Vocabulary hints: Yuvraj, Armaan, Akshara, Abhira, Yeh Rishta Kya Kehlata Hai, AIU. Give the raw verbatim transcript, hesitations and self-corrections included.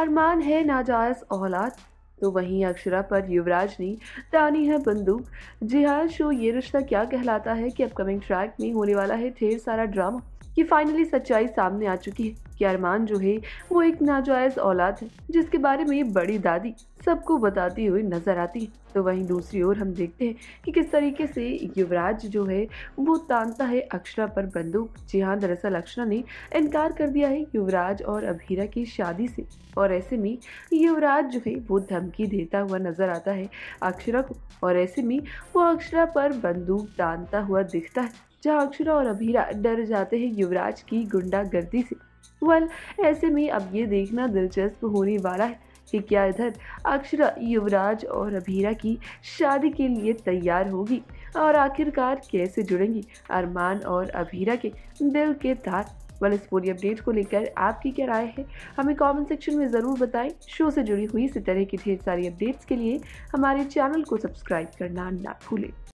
अरमान है नाजायज़ औलाद, तो वहीं अक्षरा पर युवराज ने तानी है बंदूक। जी हाँ, शो ये रिश्ता क्या कहलाता है कि अपकमिंग ट्रैक में होने वाला है ढेर सारा ड्रामा कि फाइनली सच्चाई सामने आ चुकी है कि अरमान जो है वो एक नाजायज़ औलाद है जिसके बारे में बड़ी दादी सबको बताती हुई नजर आती है। तो वहीं दूसरी ओर हम देखते हैं कि किस तरीके से युवराज जो है वो तानता है अक्षरा पर बंदूक। जी हाँ, दरअसल अक्षरा ने इनकार कर दिया है युवराज और अभीरा की शादी से और ऐसे में युवराज जो है वो धमकी देता हुआ नजर आता है अक्षरा को और ऐसे में वो अक्षरा पर बंदूक तानता हुआ दिखता है, जहाँ अक्षरा और अभीरा डर जाते हैं युवराज की गुंडागर्दी से। वेल, ऐसे में अब ये देखना दिलचस्प होने वाला है कि क्या इधर अक्षरा युवराज और अभीरा की शादी के लिए तैयार होगी और आखिरकार कैसे जुड़ेंगी अरमान और अभीरा के दिल के तार। वेल, इस पूरी अपडेट को लेकर आपकी क्या राय है हमें कमेंट सेक्शन में ज़रूर बताएं। शो से जुड़ी हुई इसी तरह की ढेर सारी अपडेट्स के लिए हमारे चैनल को सब्सक्राइब करना ना भूलें।